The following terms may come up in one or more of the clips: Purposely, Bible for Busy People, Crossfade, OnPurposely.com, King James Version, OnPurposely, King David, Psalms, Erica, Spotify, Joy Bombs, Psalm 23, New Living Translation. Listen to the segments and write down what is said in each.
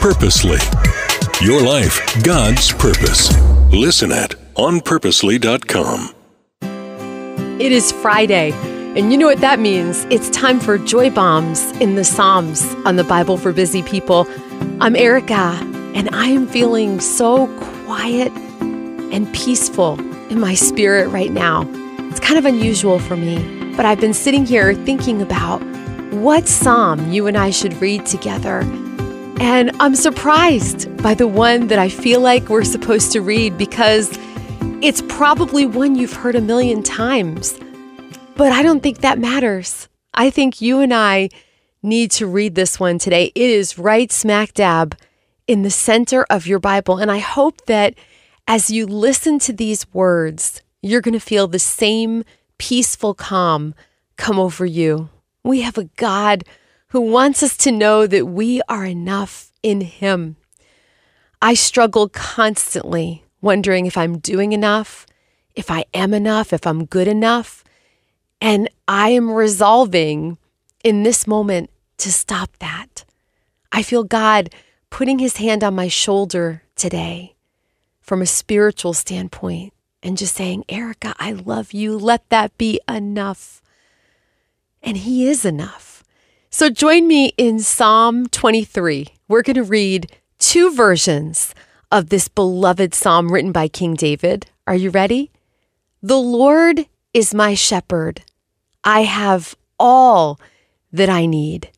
OnPurposely. Your life, God's purpose. Listen at onpurposely.com. It is Friday, and you know what that means. It's time for Joy Bombs in the Psalms on the Bible for Busy People. I'm Erica, and I am feeling so quiet and peaceful in my spirit right now. It's kind of unusual for me, but I've been sitting here thinking about what psalm you and I should read together. And I'm surprised by the one that I feel like we're supposed to read, because it's probably one you've heard a million times. But I don't think that matters. I think you and I need to read this one today. It is right smack dab in the center of your Bible. And I hope that as you listen to these words, you're going to feel the same peaceful calm come over you. We have a God who wants us to know that we are enough in Him. I struggle constantly wondering if I'm doing enough, if I am enough, if I'm good enough. And I am resolving in this moment to stop that. I feel God putting His hand on my shoulder today from a spiritual standpoint and just saying, Erica, I love you. Let that be enough. And He is enough. So join me in Psalm 23. We're going to read two versions of this beloved psalm written by King David. Are you ready? The Lord is my shepherd. I have all that I need.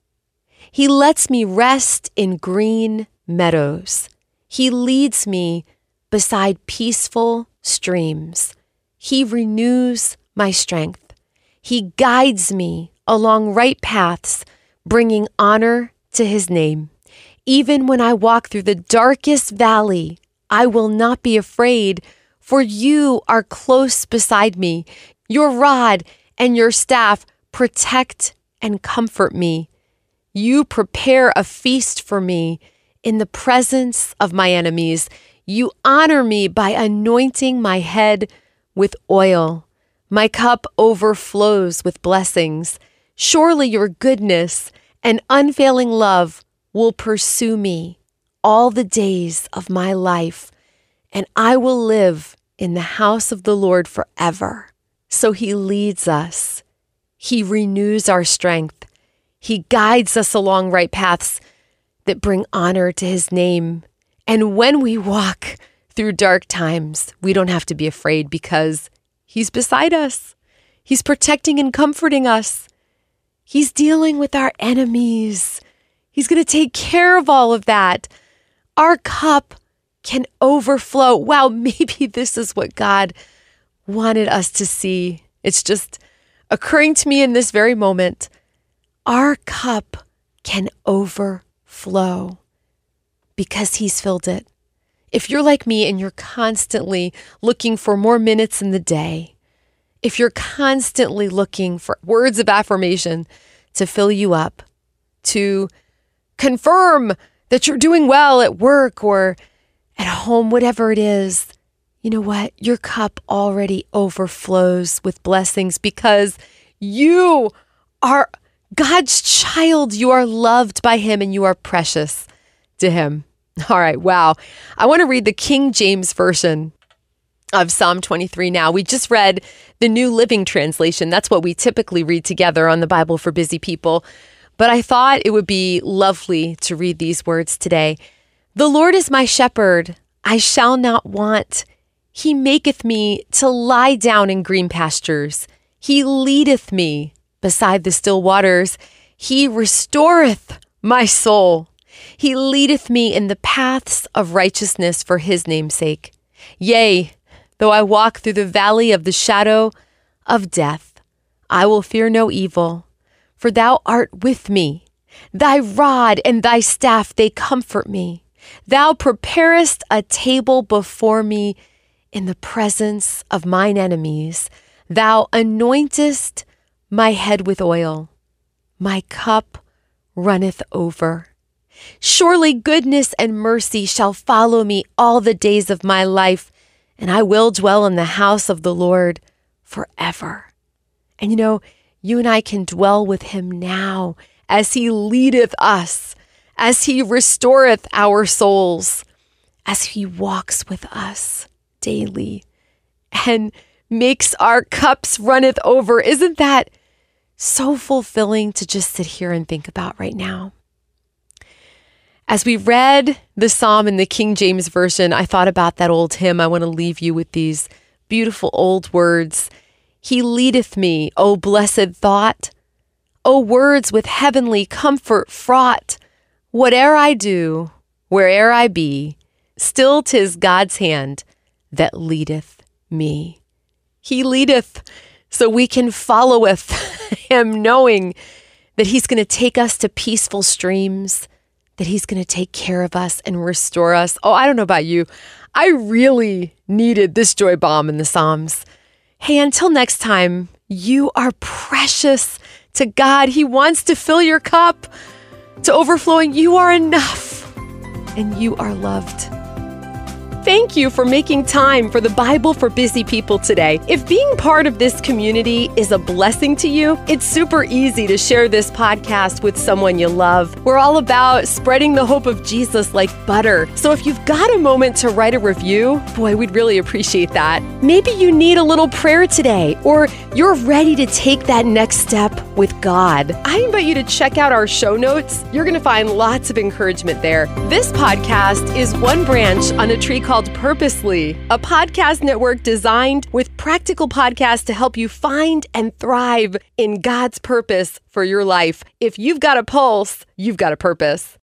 He lets me rest in green meadows. He leads me beside peaceful streams. He renews my strength. He guides me along right paths, bringing honor to His name. Even when I walk through the darkest valley, I will not be afraid, for you are close beside me. Your rod and your staff protect and comfort me. You prepare a feast for me in the presence of my enemies. You honor me by anointing my head with oil. My cup overflows with blessings. Surely your goodness and unfailing love will pursue me all the days of my life, and I will live in the house of the Lord forever. So He leads us. He renews our strength. He guides us along right paths that bring honor to His name. And when we walk through dark times, we don't have to be afraid, because He's beside us. He's protecting and comforting us. He's dealing with our enemies. He's going to take care of all of that. Our cup can overflow. Wow, maybe this is what God wanted us to see. It's just occurring to me in this very moment. Our cup can overflow because He's filled it. If you're like me and you're constantly looking for more minutes in the day, if you're constantly looking for words of affirmation to fill you up, to confirm that you're doing well at work or at home, whatever it is, you know what? Your cup already overflows with blessings, because you are God's child. You are loved by Him and you are precious to Him. All right, wow. I want to read the King James Version of Psalm 23 now. We just read the New Living Translation. That's what we typically read together on the Bible for Busy People. But I thought it would be lovely to read these words today. The Lord is my shepherd, I shall not want. He maketh me to lie down in green pastures. He leadeth me beside the still waters. He restoreth my soul. He leadeth me in the paths of righteousness for His name's sake. Yea, though I walk through the valley of the shadow of death, I will fear no evil. For thou art with me, thy rod and thy staff, they comfort me. Thou preparest a table before me in the presence of mine enemies. Thou anointest my head with oil. My cup runneth over. Surely goodness and mercy shall follow me all the days of my life, and I will dwell in the house of the Lord forever. And you know, you and I can dwell with Him now as He leadeth us, as he restoreth our souls, as he walks with us daily and makes our cups runneth over. Isn't that so fulfilling to just sit here and think about right now? As we read the Psalm in the King James Version, I thought about that old hymn. I want to leave you with these beautiful old words. He leadeth me, O blessed thought, O words with heavenly comfort fraught. Whate'er I do, where'er I be, still 'tis God's hand that leadeth me. He leadeth, so we can followeth him, knowing that he's going to take us to peaceful streams, that he's going to take care of us and restore us. Oh, I don't know about you. I really needed this joy bomb in the Psalms. Hey, until next time, you are precious to God. He wants to fill your cup to overflowing. You are enough and you are loved. Thank you for making time for the Bible for Busy People today. If being part of this community is a blessing to you, it's super easy to share this podcast with someone you love. We're all about spreading the hope of Jesus like butter. So if you've got a moment to write a review, boy, we'd really appreciate that. Maybe you need a little prayer today, or you're ready to take that next step with God. I invite you to check out our show notes. You're going to find lots of encouragement there. This podcast is one branch on a tree called Purposely, a podcast network designed with practical podcasts to help you find and thrive in God's purpose for your life. If you've got a pulse, you've got a purpose.